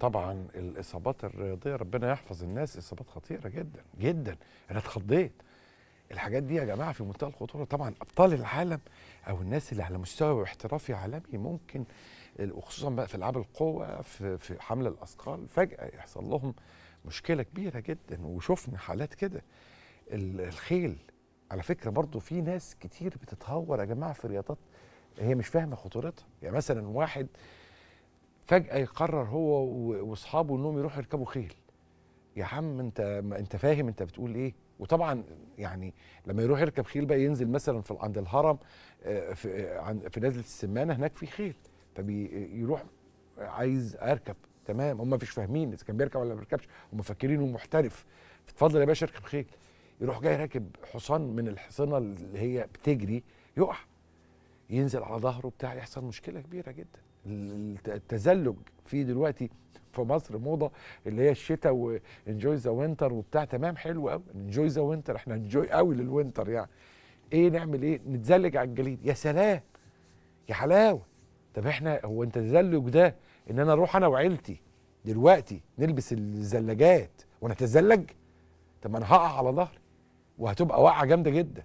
طبعا الاصابات الرياضيه ربنا يحفظ الناس، اصابات خطيره جدا جدا. انا اتخضيت، الحاجات دي يا جماعه في منتهى الخطوره. طبعا ابطال العالم او الناس اللي على مستوى احترافي عالمي ممكن، وخصوصا بقى في العاب القوه، في حمل الاثقال، فجاه يحصل لهم مشكله كبيره جدا. وشفنا حالات كده. الخيل على فكره برضو في ناس كتير بتتهور يا جماعه في رياضات هي مش فاهمه خطورتها. يعني مثلا واحد فجأة يقرر هو واصحابه انهم يروحوا يركبوا خيل. يا عم انت فاهم انت بتقول ايه؟ وطبعا يعني لما يروح يركب خيل بقى ينزل مثلا عند الهرم في نزلة السمانة، هناك في خيل، فبيروح عايز اركب، تمام، هم مش فاهمين اذا كان بيركب ولا ما بيركبش، هم فاكرينه محترف، اتفضل يا باشا اركب خيل. يروح جاي راكب حصان من الحصانة اللي هي بتجري، يقع، ينزل على ظهره بتاع، يحصل مشكلة كبيرة جدا. التزلج في دلوقتي في مصر موضه اللي هي الشتاء وانجوي ذا وينتر وبتاع، تمام، حلو قوي انجوي ذا وينتر، احنا انجوي قوي للوينتر. يعني ايه نعمل ايه؟ نتزلج على الجليد. يا سلام يا حلاوه. طب احنا هو انت التزلج ده ان انا اروح انا وعيلتي دلوقتي نلبس الزلاجات ونتزلج؟ طب ما انا هقع على ظهري وهتبقى وقعه جامده جدا.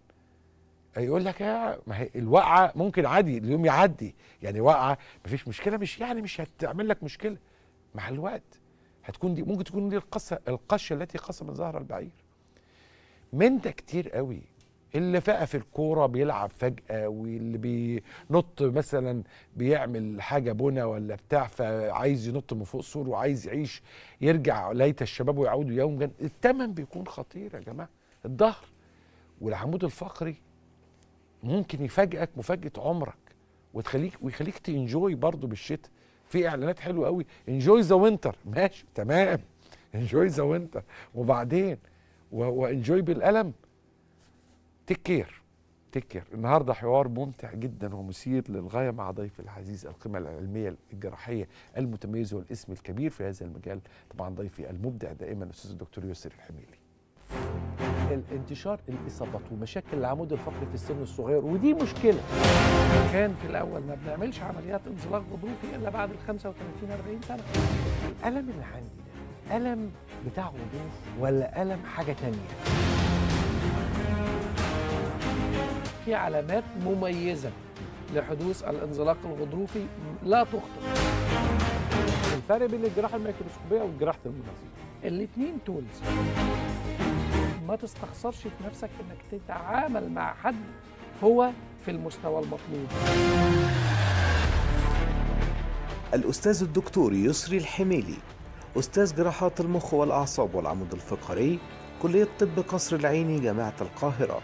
يقول لك يا ما هي الوقعه ممكن عادي اليوم يعدي، يعني وقعه مفيش مشكله، مش يعني مش هتعمل لك مشكله مع الوقت، هتكون دي ممكن تكون دي القشه التي قصمت ظهر البعير. من ده كتير قوي، اللي فقى في الكوره بيلعب فجاه، واللي بينط مثلا بيعمل حاجه بنا ولا بتاع، فعايز ينط من فوق سور وعايز يعيش، يرجع ليت الشباب ويعودوا يوما. الثمن بيكون خطير يا جماعه. الظهر والعمود الفقري ممكن يفاجئك مفاجاه عمرك ويخليك تنجوي برضه بالشتاء. في اعلانات حلوه قوي، انجوي ذا وينتر، ماشي تمام، انجوي ذا وينتر، وبعدين وانجوي بالالم. تيك كير. النهارده حوار ممتع جدا ومثير للغايه مع ضيفي العزيز، القيمه العلميه الجراحيه المتميزه والاسم الكبير في هذا المجال، طبعا ضيفي المبدع دائما الاستاذ الدكتور يسري الحميلي. الانتشار الاصابات ومشاكل العمود الفقري في السن الصغير، ودي مشكله. كان في الاول ما بنعملش عمليات انزلاق غضروفي الا بعد ال 35 40 سنه. الالم اللي عندي ده الم بتاع غضروف ولا الم حاجه ثانيه؟ في علامات مميزه لحدوث الانزلاق الغضروفي لا تخطئ. الفرق بين الجراحه الميكروسكوبيه والجراحه المنظمه، الاثنين تولز. ما تستخسرش في نفسك انك تتعامل مع حد هو في المستوى المطلوب. الاستاذ الدكتور يسري الحميلي، استاذ جراحات المخ والاعصاب والعمود الفقري، كليه طب قصر العيني، جامعه القاهره،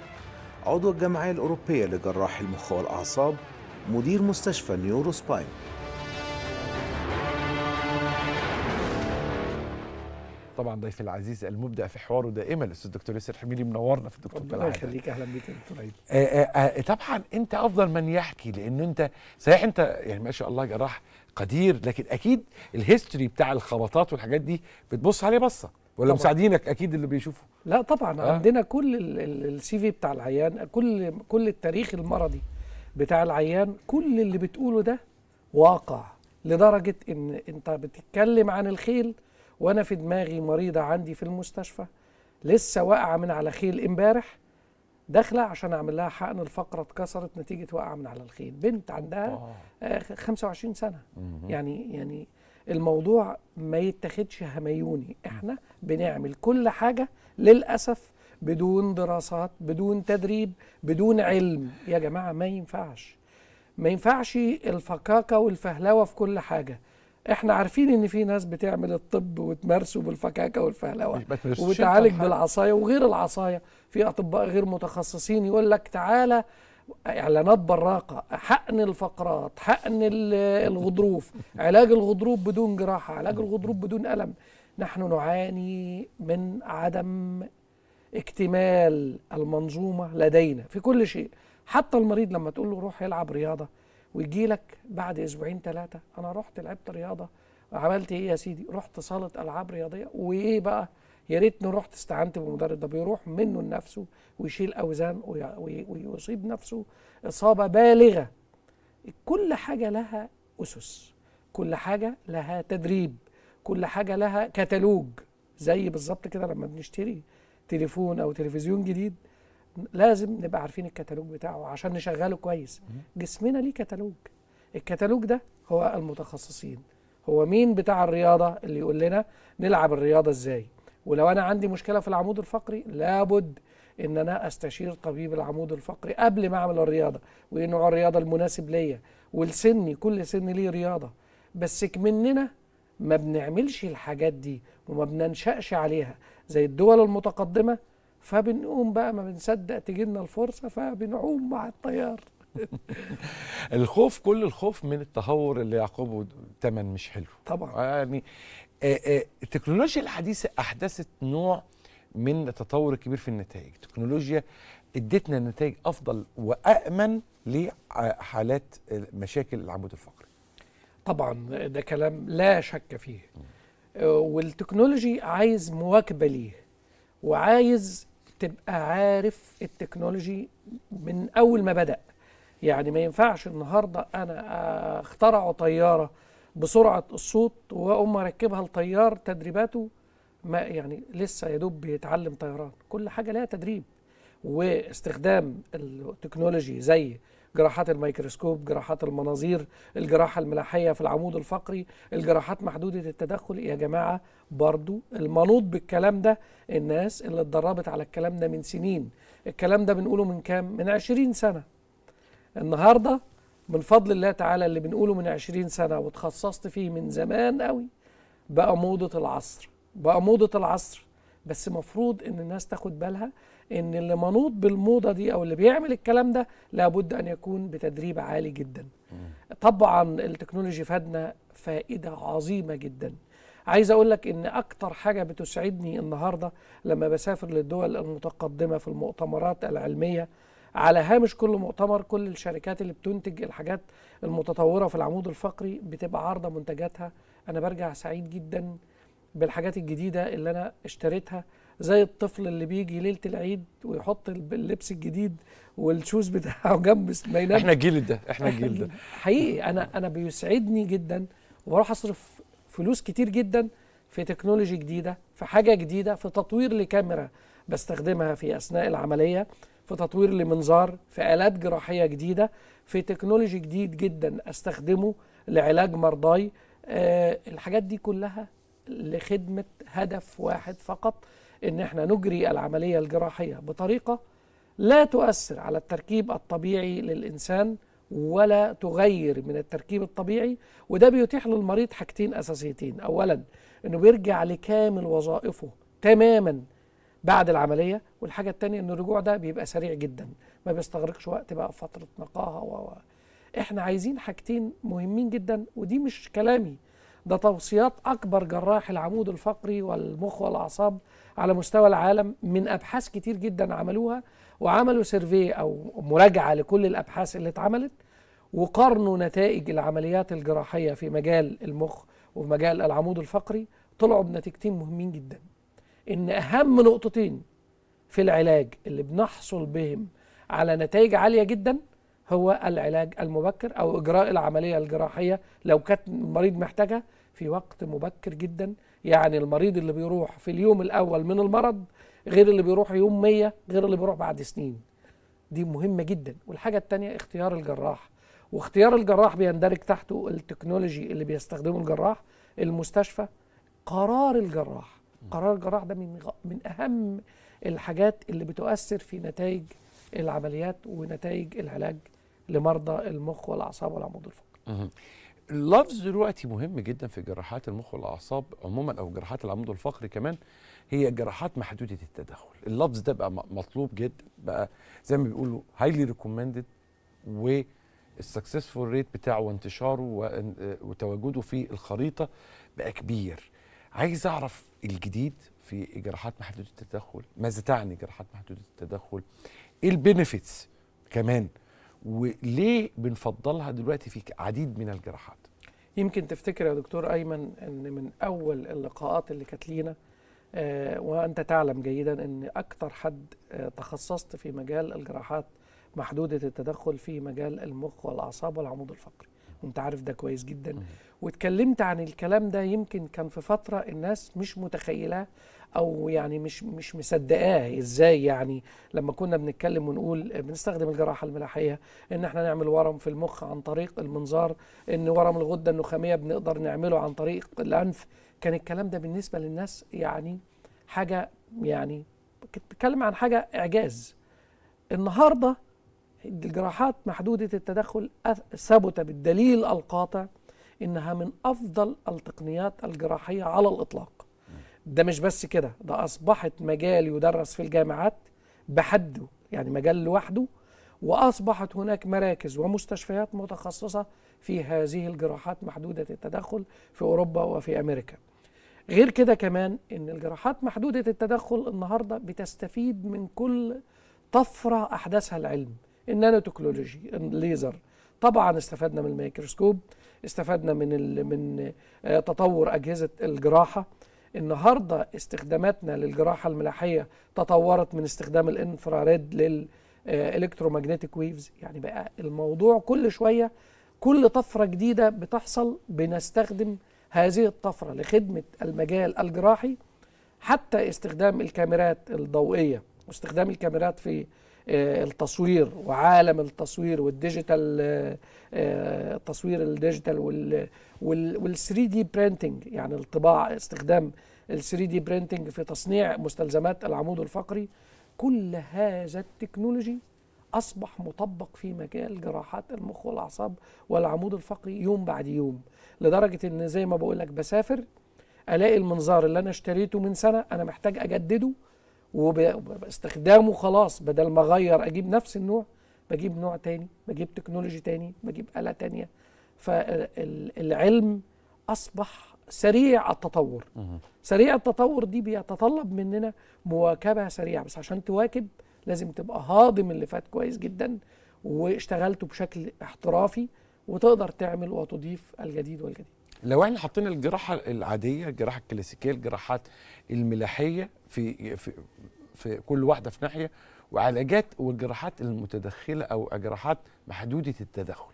عضو الجمعيه الاوروبيه لجراح المخ والاعصاب، مدير مستشفى نيورو سباين. طبعا ضيفي العزيز المبدع في حواره دائما الاستاذ الدكتور ياسر حميلي، منورنا في الدكتور كالعاده. الله يخليك، اهلا بيك يا دكتور عيد. طبعا انت افضل من يحكي، لان انت صحيح انت يعني ما شاء الله جراح قدير، لكن اكيد الهيستوري بتاع الخبطات والحاجات دي بتبص عليه بصه، ولا مساعدينك اكيد اللي بيشوفوا؟ لا طبعا عندنا كل السي في بتاع العيان، كل التاريخ المرضي بتاع العيان، كل اللي بتقوله ده واقع، لدرجه ان انت بتتكلم عن الخيل وانا في دماغي مريضه عندي في المستشفى لسه واقعه من على خيل امبارح، داخله عشان اعمل لها حقن، الفقره اتكسرت نتيجه واقعه من على الخيل، بنت عندها 25 سنه. يعني الموضوع ما يتاخدش هميوني، احنا بنعمل كل حاجه للاسف بدون دراسات، بدون تدريب، بدون علم. يا جماعه ما ينفعش الفكاكه والفهلوه في كل حاجه. احنا عارفين ان في ناس بتعمل الطب وتمارسه بالفكاكه والفهلوه وتعالج بالعصايه وغير العصايه، في اطباء غير متخصصين يقول لك تعالى اعلانات براقه، حقن الفقرات، حقن الغضروف، علاج الغضروف بدون جراحه، علاج الغضروف بدون الم. نحن نعاني من عدم اكتمال المنظومه لدينا في كل شيء. حتى المريض لما تقول له روح يلعب رياضه ويجي لك بعد اسبوعين ثلاثه، انا رحت لعبت رياضه، عملت ايه يا سيدي؟ رحت صاله العاب رياضيه، وايه بقى؟ يا ريتني رحت استعنت بمدرب. ده بيروح منه لنفسه ويشيل اوزان ويصيب نفسه اصابه بالغه. كل حاجه لها اسس، كل حاجه لها تدريب، كل حاجة لها كتالوج، زي بالظبط كده لما بنشتري تليفون أو تلفزيون جديد لازم نبقى عارفين الكتالوج بتاعه عشان نشغله كويس. جسمنا ليه كتالوج، الكتالوج ده هو المتخصصين، هو مين بتاع الرياضة اللي يقول لنا نلعب الرياضة ازاي. ولو أنا عندي مشكلة في العمود الفقري لابد إن أنا أستشير طبيب العمود الفقري قبل ما أعمل الرياضة، وإيه نوع الرياضة المناسب ليا، ولسني كل سن ليه رياضة. بس كمننا ما بنعملش الحاجات دي وما بننشأش عليها زي الدول المتقدمة، فبنقوم بقى ما بنصدق تجيلنا الفرصة فبنعوم مع التيار. الخوف، كل الخوف من التهور اللي يعقبه تمن مش حلو طبعا. يعني التكنولوجيا الحديثة أحدثت نوع من التطور الكبير في النتائج، التكنولوجيا ادتنا نتائج أفضل وأأمن لحالات مشاكل العمود الفقري. طبعا ده كلام لا شك فيه، والتكنولوجي عايز مواكبة ليه، وعايز تبقى عارف التكنولوجي من أول ما بدأ. يعني ما ينفعش النهاردة أنا اخترع طيارة بسرعة الصوت وأقوم أركبها لطيار تدريباته ما يعني لسه يدوب بيتعلم طيران. كل حاجة لها تدريب، واستخدام التكنولوجي زي جراحات الميكروسكوب، جراحات المناظير، الجراحة الملاحية في العمود الفقري، الجراحات محدودة التدخل. يا جماعة برضو المنوط بالكلام ده الناس اللي اتدربت على الكلام ده من سنين. الكلام ده بنقوله من كام؟ من 20 سنة. النهاردة من فضل الله تعالى اللي بنقوله من 20 سنة وتخصصت فيه من زمان قوي بقى موضة العصر، بقى موضة العصر. بس مفروض ان الناس تاخد بالها ان اللي منوط بالموضة دي او اللي بيعمل الكلام ده لابد ان يكون بتدريب عالي جدا. طبعا التكنولوجي فادنا فائدة عظيمة جدا. عايز اقول لك ان اكتر حاجة بتسعدني النهاردة لما بسافر للدول المتقدمة في المؤتمرات العلمية، على هامش كل مؤتمر كل الشركات اللي بتنتج الحاجات المتطورة في العمود الفقري بتبقى عارضة منتجاتها. انا برجع سعيد جدا بالحاجات الجديدة اللي أنا اشتريتها، زي الطفل اللي بيجي ليلة العيد ويحط اللبس الجديد والشوز بتاعه جنب ما ينام. احنا الجيل ده، احنا الجيل ده حقيقي. أنا بيسعدني جدا، وبروح أصرف فلوس كتير جدا في تكنولوجي جديدة، في حاجة جديدة، في تطوير لكاميرا بستخدمها في أثناء العملية، في تطوير لمنظار، في آلات جراحية جديدة، في تكنولوجي جديد جدا أستخدمه لعلاج مرضاي. الحاجات دي كلها لخدمة هدف واحد فقط، إن احنا نجري العملية الجراحية بطريقة لا تؤثر على التركيب الطبيعي للإنسان ولا تغير من التركيب الطبيعي. وده بيتيح للمريض حاجتين أساسيتين، أولا إنه بيرجع لكامل وظائفه تماما بعد العملية، والحاجة التانية إن الرجوع ده بيبقى سريع جدا، ما بيستغرقش وقت بقى فترة نقاهة احنا عايزين حاجتين مهمين جدا، ودي مش كلامي، ده توصيات أكبر جراح العمود الفقري والمخ والأعصاب على مستوى العالم من أبحاث كتير جدا عملوها، وعملوا سيرفي أو مراجعة لكل الأبحاث اللي اتعملت، وقارنوا نتائج العمليات الجراحية في مجال المخ وفي مجال العمود الفقري. طلعوا بنتيجتين مهمين جدا، إن أهم نقطتين في العلاج اللي بنحصل بهم على نتائج عالية جدا هو العلاج المبكر، أو إجراء العملية الجراحية لو كانت المريض محتاجها في وقت مبكر جدا. يعني المريض اللي بيروح في اليوم الأول من المرض غير اللي بيروح يوم 100 غير اللي بيروح بعد سنين. دي مهمة جدا. والحاجة التانية اختيار الجراح، واختيار الجراح بيندرج تحته التكنولوجي اللي بيستخدمه الجراح، المستشفى، قرار الجراح. قرار الجراح ده من أهم الحاجات اللي بتؤثر في نتائج العمليات ونتائج العلاج لمرضى المخ والأعصاب والعمود الفقري. اللفظ دلوقتي مهم جدا في جراحات المخ والأعصاب عموما أو جراحات العمود الفقري كمان، هي جراحات محدودة التدخل. اللفظ ده بقى مطلوب جدا، بقى زي ما بيقولوا هايلي ريكومندد، والسكسسفول ريت بتاعه وانتشاره وتواجده في الخريطة بقى كبير. عايز أعرف الجديد في جراحات محدودة التدخل، ماذا تعني جراحات محدودة التدخل؟ ايه البينيفيتس كمان، وليه بنفضلها دلوقتي في عديد من الجراحات؟ يمكن تفتكر يا دكتور ايمن ان من اول اللقاءات اللي كانت لينا، وانت تعلم جيدا ان اكتر حد تخصصت في مجال الجراحات محدودة التدخل في مجال المخ والاعصاب والعمود الفقري، وانت عارف ده كويس جدا. واتكلمت عن الكلام ده، يمكن كان في فترة الناس مش متخيلة او يعني مش مصدقاه، ازاي يعني لما كنا بنتكلم ونقول بنستخدم الجراحه الملاحيه ان احنا نعمل ورم في المخ عن طريق المنظار، ان ورم الغده النخاميه بنقدر نعمله عن طريق الانف. كان الكلام ده بالنسبه للناس يعني حاجه، يعني كنت بتكلم عن حاجه اعجاز. النهارده الجراحات محدوده التدخل ثبت بالدليل القاطع انها من افضل التقنيات الجراحيه على الاطلاق. ده مش بس كده، ده أصبحت مجال يدرس في الجامعات بحده، يعني مجال لوحده، وأصبحت هناك مراكز ومستشفيات متخصصة في هذه الجراحات محدودة التدخل في أوروبا وفي أمريكا. غير كده كمان إن الجراحات محدودة التدخل النهاردة بتستفيد من كل طفرة أحدثها العلم، النانوتكنولوجي، الليزر، طبعا استفدنا من الميكروسكوب، استفدنا من تطور أجهزة الجراحة. النهارده استخداماتنا للجراحه الملاحيه تطورت من استخدام الانفراريد للالكتروماجنتيك ويفز، يعني بقى الموضوع كل شويه كل طفره جديده بتحصل بنستخدم هذه الطفره لخدمه المجال الجراحي. حتى استخدام الكاميرات الضوئيه واستخدام الكاميرات في التصوير وعالم التصوير والديجيتال، التصوير الديجيتال وال3D برينتنج، يعني الطباعة، استخدام ال3D برينتنج في تصنيع مستلزمات العمود الفقري. كل هذا التكنولوجي أصبح مطبق في مجال جراحات المخ والأعصاب والعمود الفقري يوم بعد يوم، لدرجة إن زي ما بقولك بسافر ألاقي المنظار اللي أنا اشتريته من سنة أنا محتاج أجدده، وباستخدامه خلاص بدل ما اغير اجيب نفس النوع بجيب نوع تاني، بجيب تكنولوجي تاني، بجيب آلة تانية. فالعلم اصبح سريع التطور. سريع التطور دي بيتطلب مننا مواكبة سريعة، بس عشان تواكب لازم تبقى هاضم اللي فات كويس جدا واشتغلته بشكل احترافي وتقدر تعمل وتضيف الجديد والجديد. لو احنا حطينا الجراحه العاديه، الجراحه الكلاسيكيه، الجراحات الملاحيه في كل واحده في ناحيه، وعلاجات والجراحات المتدخله او جراحات محدوده التدخل،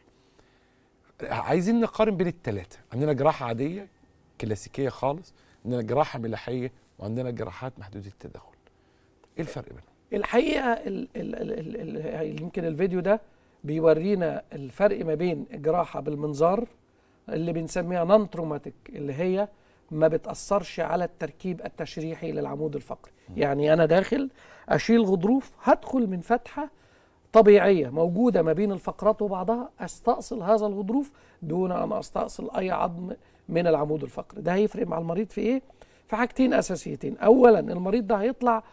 عايزين نقارن بين الثلاثه. عندنا جراحه عاديه كلاسيكيه خالص، عندنا جراحه ملاحيه، وعندنا جراحات محدوده التدخل. ايه الفرق بينهم؟ الحقيقه يمكن الفيديو ده بيورينا الفرق ما بين الجراحه بالمنظار اللي بنسميها نون تروماتيك، اللي هي ما بتأثرش على التركيب التشريحي للعمود الفقري. يعني أنا داخل أشيل غضروف، هدخل من فتحة طبيعية موجودة ما بين الفقرات وبعضها، أستأصل هذا الغضروف دون أن أستأصل أي عظم من العمود الفقري. ده هيفرق مع المريض في إيه؟ في حاجتين أساسيتين. أولا، المريض ده هيطلع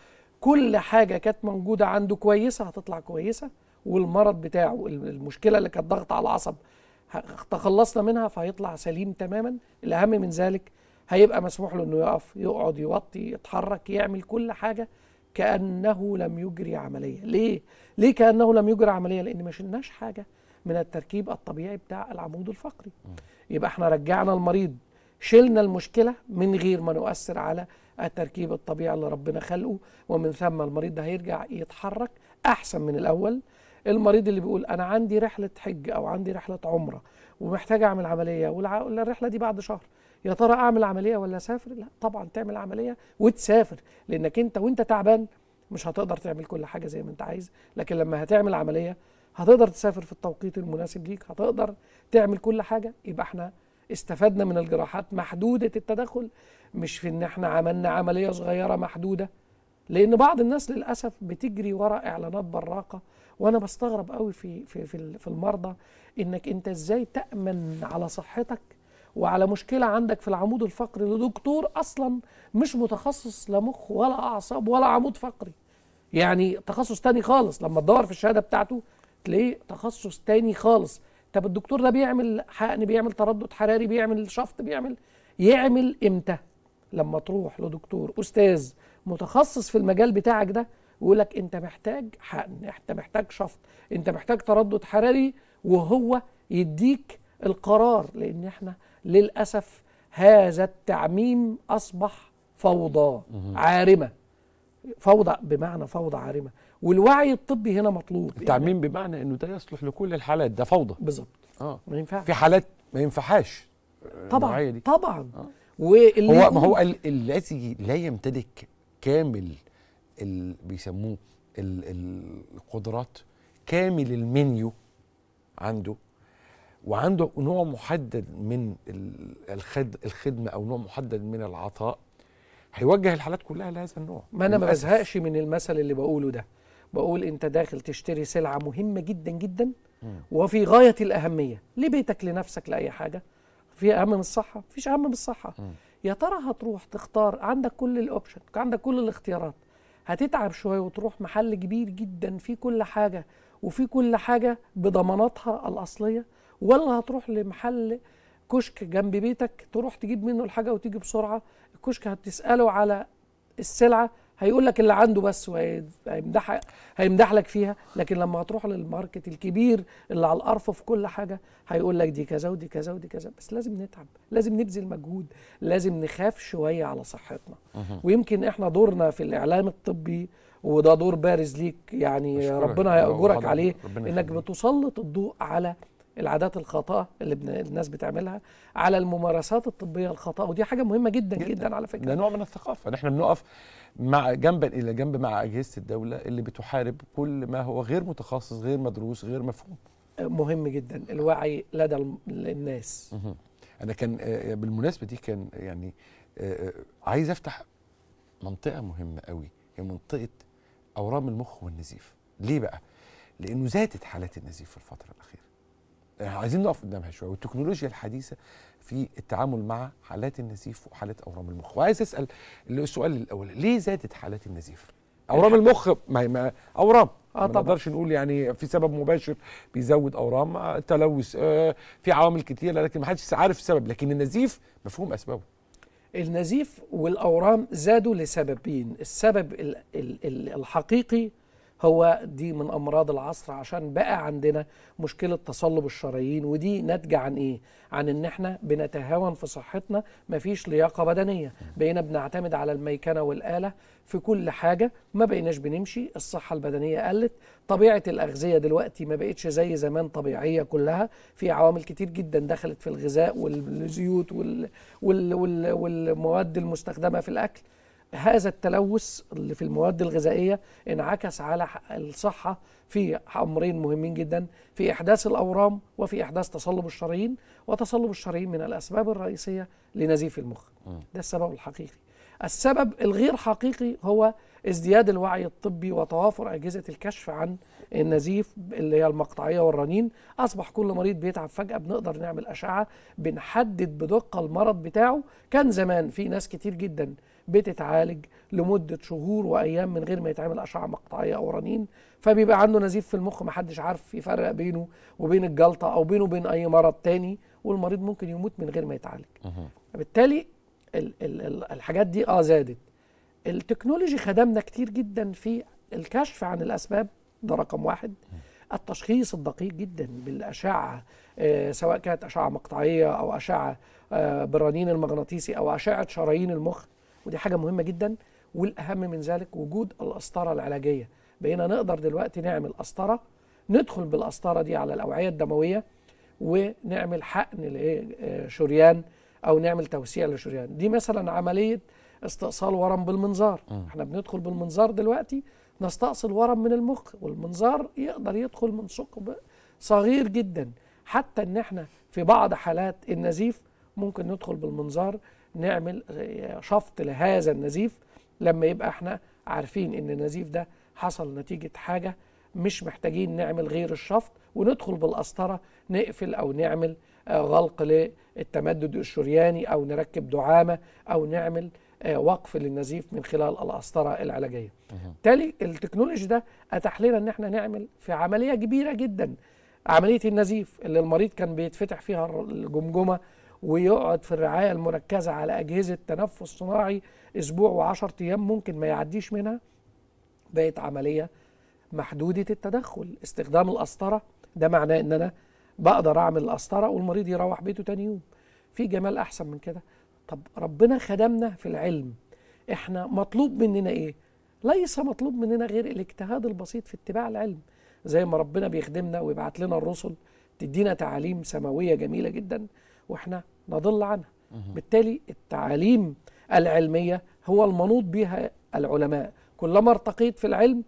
كل حاجة كانت موجودة عنده كويسة هتطلع كويسة، والمرض بتاعه المشكلة اللي كانت ضغط على العصب تخلصنا منها فهيطلع سليم تماما. الأهم من ذلك هيبقى مسموح له انه يقف، يقعد، يوطي، يتحرك، يعمل كل حاجه كأنه لم يجري عمليه. ليه كأنه لم يجري عمليه؟ لان ما شلناش حاجه من التركيب الطبيعي بتاع العمود الفقري. يبقى احنا رجعنا المريض، شلنا المشكله من غير ما نؤثر على التركيب الطبيعي اللي ربنا خلقه، ومن ثم المريض ده هيرجع يتحرك احسن من الاول. المريض اللي بيقول انا عندي رحله حج او عندي رحله عمره ومحتاج اعمل عمليه والرحله دي بعد شهر، يا ترى اعمل عمليه ولا اسافر؟ لا طبعا تعمل عمليه وتسافر، لانك انت وانت تعبان مش هتقدر تعمل كل حاجه زي ما انت عايز، لكن لما هتعمل عمليه هتقدر تسافر في التوقيت المناسب ليك، هتقدر تعمل كل حاجه. يبقى احنا استفدنا من الجراحات محدوده التدخل، مش في ان احنا عملنا عمليه صغيره محدوده، لان بعض الناس للاسف بتجري وراء اعلانات براقه. وانا بستغرب قوي في المرضى، انك انت ازاي تامن على صحتك وعلى مشكله عندك في العمود الفقري لدكتور اصلا مش متخصص لا مخ ولا اعصاب ولا عمود فقري، يعني تخصص تاني خالص. لما تدور في الشهاده بتاعته تلاقيه تخصص تاني خالص. طب الدكتور ده بيعمل حقن، بيعمل تردد حراري، بيعمل شفط، يعمل امتى؟ لما تروح لدكتور استاذ متخصص في المجال بتاعك ده ويقولك انت محتاج حقن، انت محتاج شفط، انت محتاج تردد حراري، وهو يديك القرار. لان احنا للأسف هذا التعميم أصبح فوضى عارمة، فوضى بمعنى فوضى عارمة، والوعي الطبي هنا مطلوب. التعميم بمعنى انه ده يصلح لكل الحالات، ده فوضى بالظبط. ما ينفعش في حالات ما ينفعهاش طبعا دي. طبعا واللي هو الذي لا يمتلك كامل بيسموه القدرات، كامل المنيو عنده، وعنده نوع محدد من الخدمه او نوع محدد من العطاء، هيوجه الحالات كلها لهذا النوع. ما انا ما بزهقش من المثل اللي بقوله ده، بقول انت داخل تشتري سلعه مهمه جدا جدا وفي غايه الاهميه لبيتك لنفسك لاي حاجه، في اهم من الصحه؟ مفيش اهم من الصحه. يا ترى هتروح تختار، عندك كل الاوبشن، عندك كل الاختيارات، هتتعب شويه وتروح محل كبير جدا فيه كل حاجه وفي كل حاجه بضماناتها الاصليه، ولا هتروح لمحل كشك جنب بيتك تروح تجيب منه الحاجه وتيجي بسرعه؟ الكشك هتساله على السلعه هيقول لك اللي عنده بس هيمدح لك فيها، لكن لما هتروح للماركت الكبير اللي على الارف في كل حاجه هيقول لك دي كذا ودي كذا ودي كذا. بس لازم نتعب، لازم نبذل مجهود، لازم نخاف شويه على صحتنا. ويمكن احنا دورنا في الاعلام الطبي، وده دور بارز ليك يعني، ربنا هيأجرك عليه، انك بتسلط الضوء على العادات الخاطئه اللي الناس بتعملها، على الممارسات الطبيه الخاطئه، ودي حاجه مهمه جدا جدا, جداً على فكره. ده نوع من الثقافه، نحن بنقف مع جنبا الى جنب مع اجهزه الدوله اللي بتحارب كل ما هو غير متخصص، غير مدروس، غير مفهوم. مهم جدا الوعي لدى الناس. انا كان بالمناسبه دي كان يعني عايز افتح منطقه مهمه قوي، هي منطقه اورام المخ والنزيف. ليه بقى؟ لانه زادت حالات النزيف في الفتره الاخيره، عايزين نقف قدامها شويه، والتكنولوجيا الحديثه في التعامل مع حالات النزيف وحالات اورام المخ. وعايز اسال السؤال الاول، ليه زادت حالات النزيف؟ اورام المخ ما اورام، ما نقدرش نقول يعني في سبب مباشر بيزود اورام، التلوث، في عوامل كتيره، لكن ما حدش عارف السبب، لكن النزيف مفهوم اسبابه. النزيف والاورام زادوا لسببين، السبب الحقيقي هو دي من أمراض العصر، عشان بقى عندنا مشكلة تصلب الشرايين، ودي ناتجة عن إيه؟ عن إن إحنا بنتهاون في صحتنا، مفيش لياقة بدنية، بقينا بنعتمد على الميكنة والآلة في كل حاجة، ما بقيناش بنمشي، الصحة البدنية قلت، طبيعة الأغذية دلوقتي ما بقتش زي زمان طبيعية كلها، في عوامل كتير جدا دخلت في الغذاء والزيوت والمواد المستخدمة في الأكل. هذا التلوث اللي في المواد الغذائية انعكس على الصحة في أمرين مهمين جدا، في إحداث الأورام وفي إحداث تصلب الشرايين، وتصلب الشرايين من الأسباب الرئيسية لنزيف المخ. ده السبب الحقيقي. السبب الغير حقيقي هو ازدياد الوعي الطبي وتوافر أجهزة الكشف عن النزيف اللي هي المقطعية والرنين. أصبح كل مريض بيتعب فجأة بنقدر نعمل أشعة، بنحدد بدقة المرض بتاعه. كان زمان في ناس كتير جدا بتتعالج لمدة شهور وأيام من غير ما يتعمل أشعة مقطعية أو رنين، فبيبقى عنده نزيف في المخ محدش عارف يفرق بينه وبين الجلطة أو بينه وبين أي مرض تاني، والمريض ممكن يموت من غير ما يتعالج. بالتالي الحاجات دي زادت. التكنولوجي خدمنا كتير جدا في الكشف عن الأسباب، ده رقم واحد. التشخيص الدقيق جدا بالأشعة، سواء كانت أشعة مقطعية أو أشعة بالرنين المغناطيسي أو أشعة شرايين المخ، ودي حاجة مهمة جدا. والأهم من ذلك وجود الأسطرة العلاجية، بقينا نقدر دلوقتي نعمل أسطرة، ندخل بالأسطرة دي على الأوعية الدموية ونعمل حقن لشريان أو نعمل توسيع لشريان. دي مثلا عملية استئصال ورم بالمنظار، احنا بندخل بالمنظار دلوقتي نستأصل ورم من المخ، والمنظار يقدر يدخل من ثقب صغير جدا، حتى إن احنا في بعض حالات النزيف ممكن ندخل بالمنظار نعمل شفط لهذا النزيف، لما يبقى احنا عارفين ان النزيف ده حصل نتيجة حاجة مش محتاجين نعمل غير الشفط، وندخل بالقسطرة نقفل او نعمل غلق للتمدد الشرياني او نركب دعامة او نعمل وقف للنزيف من خلال القسطرة العلاجية. بالتالي التكنولوجي ده اتاح لنا ان احنا نعمل في عملية كبيرة جدا، عملية النزيف اللي المريض كان بيتفتح فيها الجمجمة ويقعد في الرعاية المركزة على أجهزة تنفس صناعي أسبوع وعشرة أيام ممكن ما يعديش منها، بقت عملية محدودة التدخل. استخدام القسطرة ده معناه إن أنا بقدر أعمل القسطرة والمريض يروح بيته تاني يوم. في جمال أحسن من كده؟ طب ربنا خدمنا في العلم، إحنا مطلوب مننا إيه؟ ليس مطلوب مننا غير الاجتهاد البسيط في اتباع العلم، زي ما ربنا بيخدمنا ويبعت لنا الرسل تدينا تعاليم سماوية جميلة جدا واحنا نضل عنها. بالتالي التعاليم العلمية هو المنوط بها العلماء، كلما ارتقيت في العلم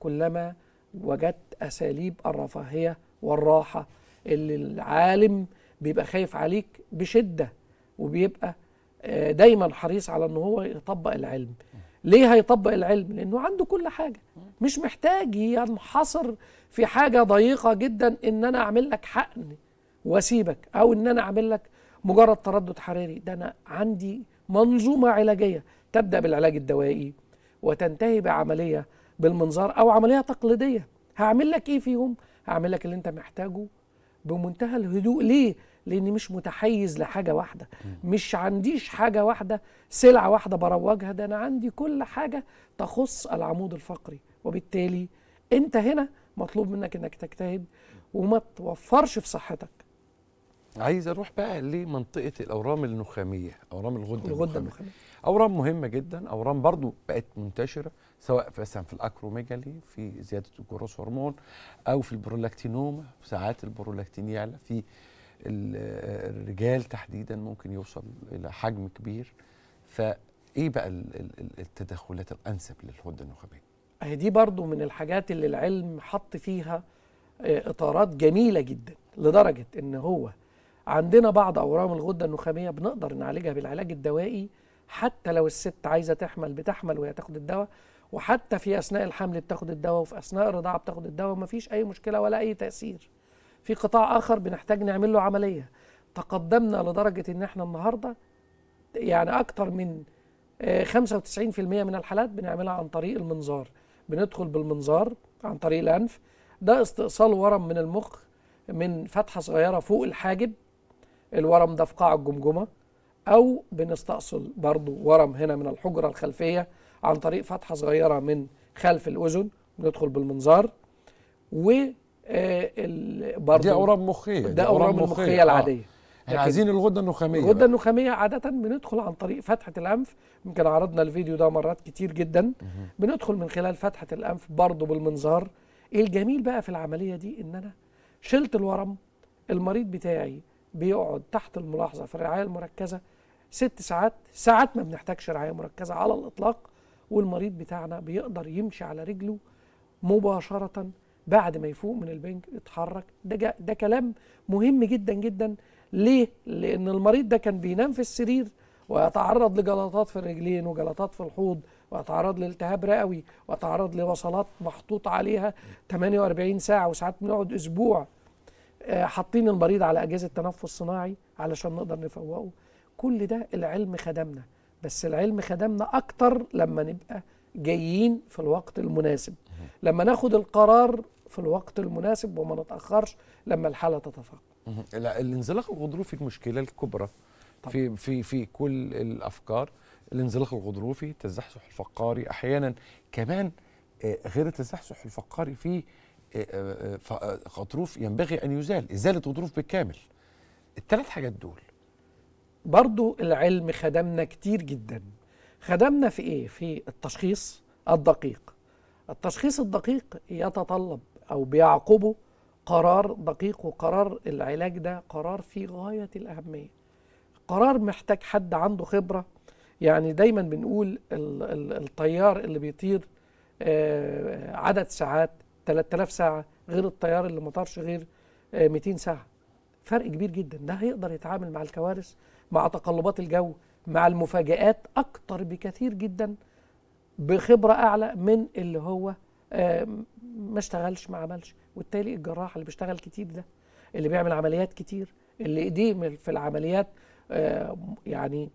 كلما وجدت أساليب الرفاهية والراحة اللي العالم بيبقى خايف عليك بشدة، وبيبقى دايما حريص على أنه هو يطبق العلم. ليه هيطبق العلم؟ لأنه عنده كل حاجة، مش محتاج ينحصر في حاجة ضيقة جدا، إن أنا أعمل لك حقن وأسيبك، أو إن أنا أعمل لك مجرد تردد حراري. ده أنا عندي منظومة علاجية تبدأ بالعلاج الدوائي وتنتهي بعملية بالمنظار أو عملية تقليدية. هعمل لك إيه فيهم؟ هعمل لك اللي أنت محتاجه بمنتهى الهدوء. ليه؟ لأني مش متحيز لحاجة واحدة، مش عنديش حاجة واحدة، سلعة واحدة بروجها، ده أنا عندي كل حاجة تخص العمود الفقري. وبالتالي أنت هنا مطلوب منك أنك تجتهد وما توفرش في صحتك. عايز أروح بقى لمنطقة الأورام النخامية، أورام الغدة النخامية. أورام مهمة جدا، أورام برضو بقت منتشرة، سواء مثلا في الأكروميجالي في زيادة الجروث هرمون، أو في البرولاكتينوما، ساعات البرولاكتين يعلى في الرجال تحديدا، ممكن يوصل إلى حجم كبير. فإيه بقى التدخلات الأنسب للغدة النخامية؟ أهي دي برضو من الحاجات اللي العلم حط فيها إطارات جميلة جدا، لدرجة إن هو عندنا بعض أورام الغدة النخامية بنقدر نعالجها بالعلاج الدوائي، حتى لو الست عايزة تحمل بتحمل وهي تاخد الدواء، وحتى في أثناء الحمل بتاخد الدواء، وفي أثناء الرضاعة بتاخد الدواء، مفيش أي مشكلة ولا أي تأثير. في قطاع آخر بنحتاج نعمل له عملية، تقدمنا لدرجة إن احنا النهاردة يعني أكتر من 95% من الحالات بنعملها عن طريق المنظار. بندخل بالمنظار عن طريق الأنف، ده استئصال ورم من المخ من فتحة صغيرة فوق الحاجب، الورم ده في قاع الجمجمة، أو بنستأصل برضو ورم هنا من الحجرة الخلفية عن طريق فتحة صغيرة من خلف الأذن، بندخل بالمنظار. و دي أورام مخية، ده أورام المخية العادية. احنا عايزين الغدة النخامية. الغدة النخامية عادة بندخل عن طريق فتحة الأنف، يمكن عرضنا الفيديو ده مرات كتير جدا، بندخل من خلال فتحة الأنف برضو بالمنظار. الجميل بقى في العملية دي إن أنا شلت الورم، المريض بتاعي بيقعد تحت الملاحظة في الرعاية المركزة 6 ساعات، ساعات ما بنحتاجش رعاية مركزة على الإطلاق، والمريض بتاعنا بيقدر يمشي على رجله مباشرة بعد ما يفوق من البنج يتحرك. ده كلام مهم جدا جدا. ليه؟ لأن المريض ده كان بينام في السرير ويتعرض لجلطات في الرجلين وجلطات في الحوض، ويتعرض لالتهاب رئوي، ويتعرض لوصلات محطوط عليها 48 ساعة، وساعات بنقعد أسبوع حاطين المريض على أجهزة تنفس صناعي علشان نقدر نفوقه. كل ده العلم خدمنا، بس العلم خدمنا أكتر لما نبقى جايين في الوقت المناسب، لما ناخد القرار في الوقت المناسب وما نتأخرش لما الحالة تتفاقم. الانزلاق الغضروفي المشكلة الكبرى في في في كل الأفكار، الانزلاق الغضروفي، التزحزح الفقاري، أحيانا كمان غير التزحزح الفقاري في غضروف ينبغي أن يزال، إزالة غضروف بالكامل. ال3 حاجات دول برضو العلم خدمنا كتير جدا. خدمنا في إيه؟ في التشخيص الدقيق. التشخيص الدقيق يتطلب أو بيعقبه قرار دقيق، وقرار العلاج ده قرار في غاية الأهمية، قرار محتاج حد عنده خبرة. يعني دايما بنقول الطيار اللي بيطير عدد ساعات 3000 ساعة غير الطيار اللي ما طارش غير 200 ساعة، فرق كبير جدا. ده هيقدر يتعامل مع الكوارث، مع تقلبات الجو، مع المفاجآت أكتر بكثير جدا، بخبرة أعلى من اللي هو ما اشتغلش ما عملش. وبالتالي الجراح اللي بيشتغل كتير، ده اللي بيعمل عمليات كتير، اللي إيديه في العمليات يعني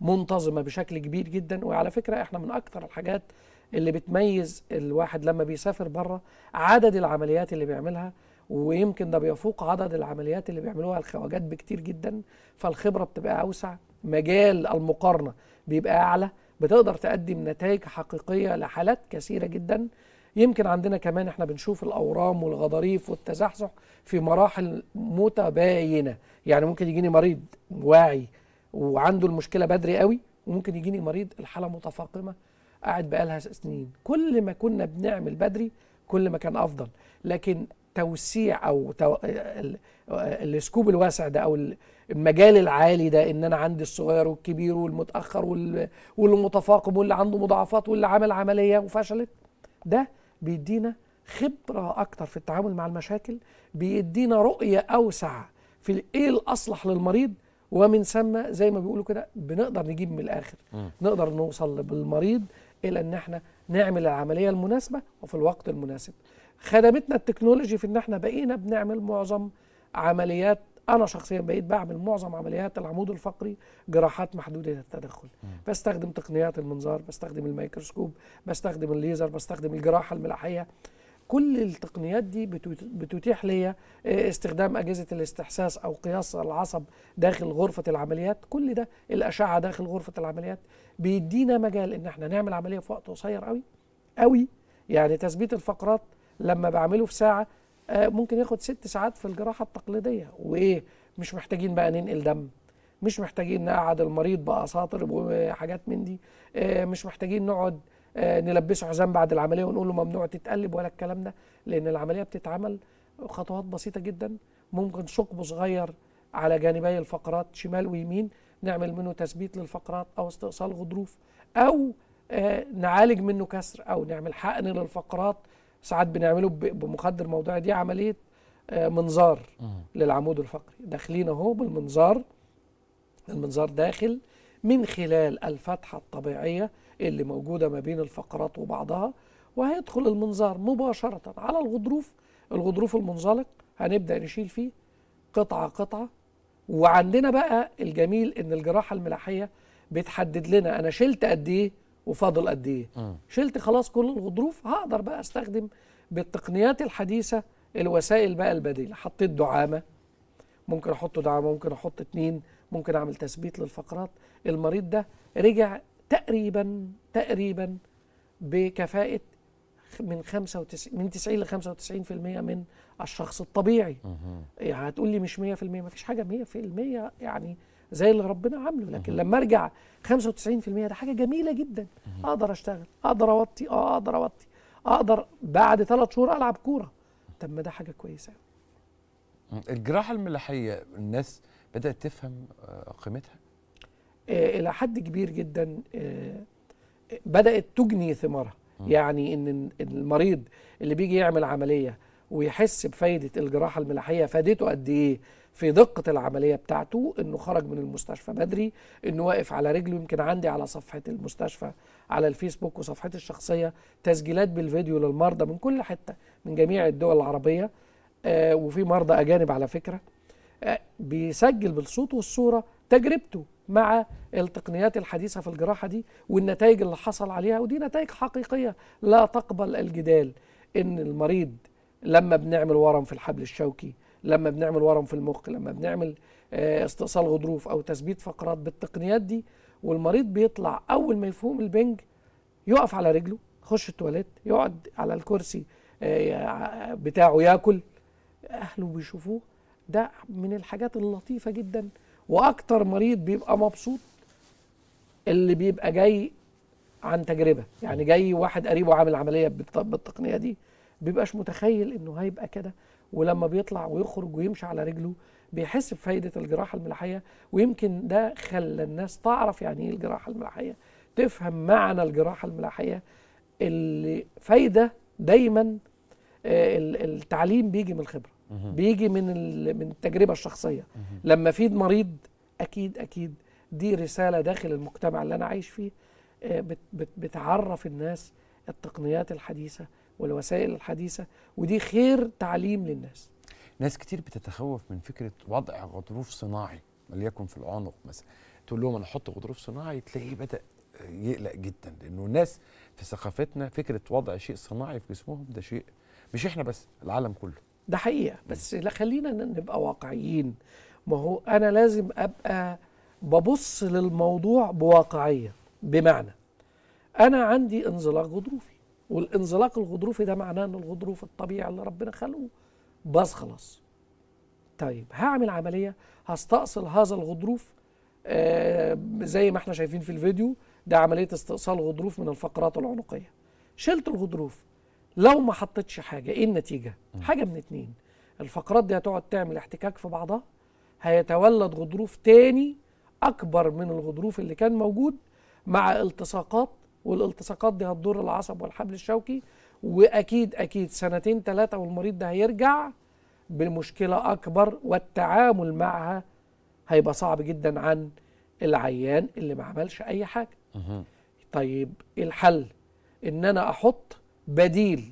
منتظمة بشكل كبير جدا. وعلى فكرة احنا من أكتر الحاجات اللي بتميز الواحد لما بيسافر بره عدد العمليات اللي بيعملها، ويمكن ده بيفوق عدد العمليات اللي بيعملوها الخواجات بكتير جدا. فالخبرة بتبقى أوسع، مجال المقارنة بيبقى أعلى، بتقدر تقدم نتائج حقيقية لحالات كثيرة جدا. يمكن عندنا كمان احنا بنشوف الأورام والغضاريف والتزحزح في مراحل متباينة، يعني ممكن يجيني مريض واعي وعنده المشكلة بدري قوي، وممكن يجيني مريض الحالة متفاقمة قاعد بقالها سنين. كل ما كنا بنعمل بدري كل ما كان افضل، لكن توسيع او السكوب الواسع ده او المجال العالي ده، ان انا عندي الصغير والكبير والمتاخر والمتفاقم واللي عنده مضاعفات واللي عمل عمليه وفشلت، ده بيدينا خبره اكتر في التعامل مع المشاكل، بيدينا رؤيه اوسع في ايه الاصلح للمريض، ومن ثم زي ما بيقولوا كده بنقدر نجيب من الاخر، نقدر نوصل بالمريض الى ان احنا نعمل العمليه المناسبه وفي الوقت المناسب. خدمتنا التكنولوجي في ان احنا بقينا بنعمل معظم عمليات، انا شخصيا بقيت بعمل معظم عمليات العمود الفقري جراحات محدوده التدخل، بستخدم تقنيات المنظار، بستخدم الميكروسكوب، بستخدم الليزر، بستخدم الجراحه الملاحيه. كل التقنيات دي بتتيح لي استخدام اجهزه الاستحساس او قياس العصب داخل غرفه العمليات، كل ده الاشعه داخل غرفه العمليات بيدينا مجال ان احنا نعمل عمليه في وقت قصير قوي قوي. يعني تثبيت الفقرات لما بعمله في ساعه ممكن ياخد 6 ساعات في الجراحه التقليديه، وايه مش محتاجين بقى ننقل دم، مش محتاجين نقعد المريض باساطر وحاجات من دي، مش محتاجين نقعد نلبسه حزام بعد العمليه ونقول له ممنوع تتقلب ولا الكلام ده، لان العمليه بتتعمل خطوات بسيطه جدا، ممكن ثقب صغير على جانبي الفقرات شمال ويمين نعمل منه تثبيت للفقرات او استئصال غضروف، او نعالج منه كسر، او نعمل حقن للفقرات. ساعات بنعمله بمخدر موضعي، دي عمليه منظار للعمود الفقري، داخلين اهو بالمنظار، المنظار داخل من خلال الفتحه الطبيعيه اللي موجوده ما بين الفقرات وبعضها، وهيدخل المنظار مباشره على الغضروف، الغضروف المنزلق هنبدا نشيل فيه قطعه قطعه. وعندنا بقى الجميل ان الجراحه الملاحيه بتحدد لنا انا شلت قد ايه وفاضل قد ايه، شلت خلاص كل الغضروف، هقدر بقى استخدم بالتقنيات الحديثه الوسائل بقى البديله. حطيت دعامه، ممكن احط دعامه، ممكن احط 2، ممكن اعمل تثبيت للفقرات. المريض ده رجع تقريبا بكفاءه من 90 ل 95% من الشخص الطبيعي. يعني هتقول لي مش 100%، مفيش حاجه 100% يعني زي اللي ربنا عامله، لكن لما ارجع 95% ده حاجه جميله جدا. اقدر اشتغل، اقدر اوطي، اقدر بعد 3 شهور العب كوره. طب ما ده حاجه كويسه. الجراحه الملاحيه الناس بدات تفهم قيمتها الى حد كبير جدا، بدات تجني ثمارها. يعني ان المريض اللي بيجي يعمل عمليه ويحس بفايده الجراحه الملاحيه، فادته قد ايه في دقه العمليه بتاعته، انه خرج من المستشفى بدري، انه واقف على رجله. يمكن عندي على صفحه المستشفى على الفيسبوك وصفحتي الشخصيه تسجيلات بالفيديو للمرضى من كل حته، من جميع الدول العربيه، وفي مرضى اجانب على فكره، بيسجل بالصوت والصوره تجربته مع التقنيات الحديثه في الجراحه دي والنتائج اللي حصل عليها. ودي نتائج حقيقيه لا تقبل الجدال، ان المريض لما بنعمل ورم في الحبل الشوكي، لما بنعمل ورم في المخ، لما بنعمل استئصال غضروف او تثبيت فقرات بالتقنيات دي، والمريض بيطلع اول ما يفهم البنج يقف على رجله، يخش التواليت، يقعد على الكرسي بتاعه، ياكل، اهله بيشوفوه. ده من الحاجات اللطيفه جدا. واكتر مريض بيبقى مبسوط اللي بيبقى جاي عن تجربه، يعني جاي واحد قريبه عامل عمليه بالتقنيه دي، بيبقاش متخيل انه هيبقى كده. ولما بيطلع ويخرج ويمشي على رجله بيحس بفايده الجراحه الملاحيه. ويمكن ده خلى الناس تعرف يعني ايه الجراحه الملاحيه، تفهم معنى الجراحه الملاحيه اللي فايده. دايما التعليم بيجي من الخبره، بيجي من التجربه الشخصيه. لما افيد مريض اكيد دي رساله داخل المجتمع اللي انا عايش فيه، بتعرف الناس التقنيات الحديثه والوسائل الحديثه، ودي خير تعليم للناس. ناس كتير بتتخوف من فكره وضع غضروف صناعي وليكن في العنق مثلا، تقول لهم انا احط غضروف صناعي، تلاقيه بدا يقلق جدا، لانه الناس في ثقافتنا فكره وضع شيء صناعي في جسمهم ده شيء، مش احنا بس، العالم كله. ده حقيقة، بس لا خلينا نبقى واقعيين. ما هو أنا لازم أبقى ببص للموضوع بواقعية، بمعنى أنا عندي انزلاق غضروفي، والانزلاق الغضروفي ده معناه إن الغضروف الطبيعي اللي ربنا خلقه باظ خلاص. طيب هعمل عملية هستأصل هذا الغضروف زي ما احنا شايفين في الفيديو، ده عملية استئصال غضروف من الفقرات العنقية. شلت الغضروف، لو ما حطيتش حاجة، ايه النتيجة؟ حاجة من اتنين، الفقرات دي هتقعد تعمل احتكاك في بعضها، هيتولد غضروف تاني أكبر من الغضروف اللي كان موجود مع التصاقات، والالتصاقات دي هتضر العصب والحبل الشوكي، وأكيد أكيد سنتين ثلاثة والمريض ده هيرجع بمشكلة أكبر، والتعامل معها هيبقى صعب جدا عن العيان اللي ما عملش أي حاجة. طيب الحل إن أنا أحط بديل.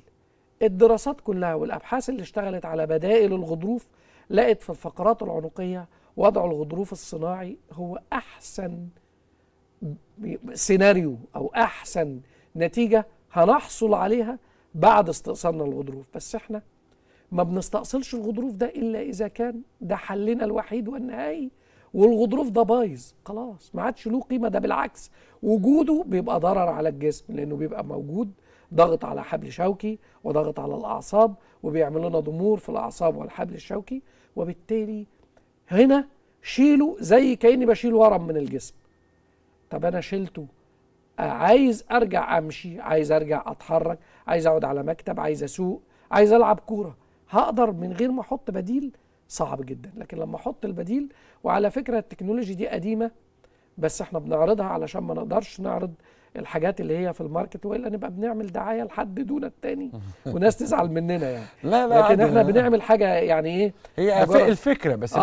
الدراسات كلها والأبحاث اللي اشتغلت على بدائل الغضروف لقت في الفقرات العنقية وضع الغضروف الصناعي هو أحسن سيناريو أو أحسن نتيجة هنحصل عليها بعد استئصالنا الغضروف. بس احنا ما بنستأصلش الغضروف ده إلا إذا كان ده حلنا الوحيد والنهائي، والغضروف ده بايظ خلاص ما عادش له قيمة، ده بالعكس وجوده بيبقى ضرر على الجسم، لأنه بيبقى موجود ضغط على حبل شوكي وضغط على الأعصاب، وبيعمل لنا ضمور في الأعصاب والحبل الشوكي، وبالتالي هنا شيله زي كأني بشيل ورم من الجسم. طب أنا شيلته، عايز أرجع أمشي، عايز أرجع أتحرك، عايز أقعد على مكتب، عايز أسوق، عايز ألعب كورة، هقدر من غير ما أحط بديل؟ صعب جدا. لكن لما أحط البديل، وعلى فكرة التكنولوجي دي قديمة بس احنا بنعرضها علشان ما نقدرش نعرض الحاجات اللي هي في الماركت، والا نبقى بنعمل دعايه لحد دون التاني وناس تزعل مننا يعني. لا لا، لكن احنا بنعمل حاجه يعني ايه، هي الفكره بس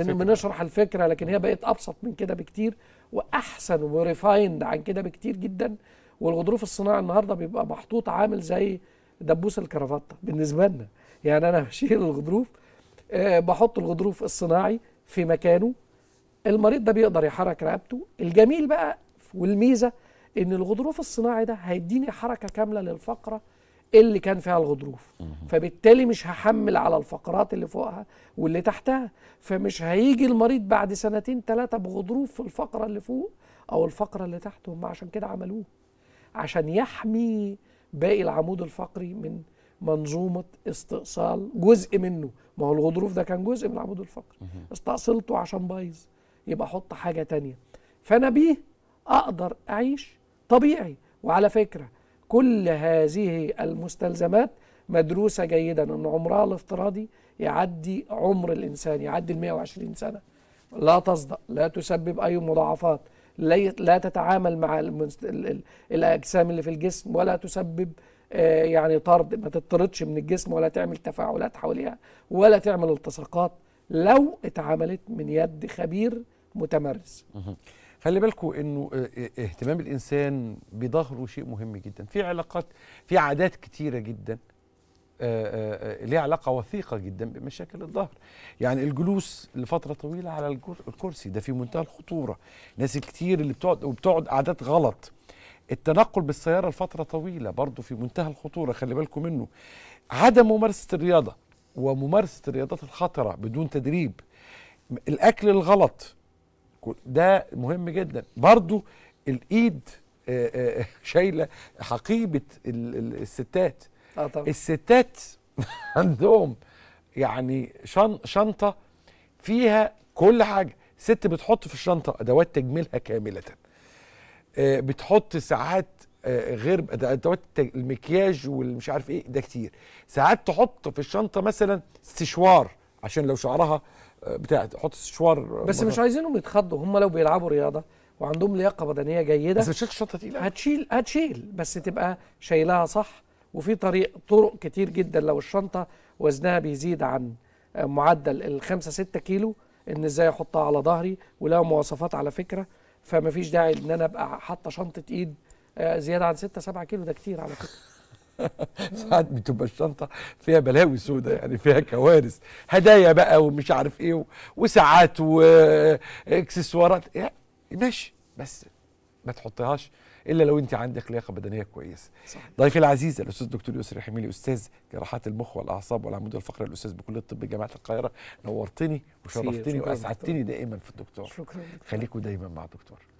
بنشرح الفكره، لكن هي بقت ابسط من كده بكتير واحسن وريفايند عن كده بكتير جدا. والغضروف الصناعي النهارده بيبقى محطوط عامل زي دبوس الكرافته بالنسبه لنا، يعني انا بشيل الغضروف، بحط الغضروف الصناعي في مكانه، المريض ده بيقدر يحرك رقبته. الجميل بقى والميزه ان الغضروف الصناعي ده هيديني حركه كامله للفقره اللي كان فيها الغضروف، فبالتالي مش هحمل على الفقرات اللي فوقها واللي تحتها، فمش هيجي المريض بعد سنتين ثلاثه بغضروف في الفقره اللي فوق او الفقره اللي تحت. هم عشان كده عملوه، عشان يحمي باقي العمود الفقري من منظومه استئصال جزء منه. ما هو الغضروف ده كان جزء من العمود الفقري، استأصلته عشان بايظ، يبقى احط حاجه ثانيه، فانا بيه اقدر اعيش طبيعي. وعلى فكرة كل هذه المستلزمات مدروسة جيدا، ان عمرها الافتراضي يعدي عمر الانسان، يعدي 120 سنة، لا تصدق، لا تسبب اي مضاعفات، لا تتعامل مع الاجسام اللي في الجسم، ولا تسبب يعني طرد، ما تطردش من الجسم، ولا تعمل تفاعلات حواليها، ولا تعمل التصاقات لو اتعاملت من يد خبير متمرس. خلي بالكم انه اهتمام الانسان بظهره شيء مهم جدا، في علاقات، في عادات كتيره جدا ليها علاقه وثيقه جدا بمشاكل الظهر. يعني الجلوس لفتره طويله على الكرسي ده في منتهى الخطوره، ناس كتير اللي بتقعد عادات غلط. التنقل بالسياره لفتره طويله برضه في منتهى الخطوره، خلي بالكم منه. عدم ممارسه الرياضه وممارسه الرياضات الخطره بدون تدريب، الاكل الغلط ده مهم جدا. برضو الايد شايله حقيبه الستات. طبعا الستات عندهم يعني شنطه فيها كل حاجه، ست بتحط في الشنطه ادوات تجميلها كامله، بتحط ساعات غير ادوات المكياج والمش عارف ايه ده كتير، ساعات تحط في الشنطه مثلا استشوار عشان لو شعرها بتاعت حط استشوار، بس مش عايزينهم يتخضوا. هم لو بيلعبوا رياضه وعندهم لياقه بدنيه جيده، بس ما تشيلش شنطه تقيله، هتشيل بس تبقى شايلها صح. وفي طرق كتير جدا لو الشنطه وزنها بيزيد عن معدل ال 5-6 كيلو، ان ازاي احطها على ظهري، ولها مواصفات على فكره، فما فيش داعي ان انا ابقى حاطه شنطه ايد زياده عن 6-7 كيلو، ده كتير على فكره. ساعات بتبقى الشنطه فيها بلاوي سودة، يعني فيها كوارث، هدايا بقى ومش عارف ايه وساعات واكسسوارات، يعني ماشي بس ما تحطيهاش الا لو انت عندك لياقه بدنيه كويسه. ضيفي العزيز الاستاذ الدكتور يسري الحميلي، استاذ جراحات المخ والاعصاب والعمود الفقري، الاستاذ بكليه الطب جامعه القاهره، نورتني وشرفتني واسعدتني دائما في الدكتور. شكرا، خليكم دايما مع الدكتور.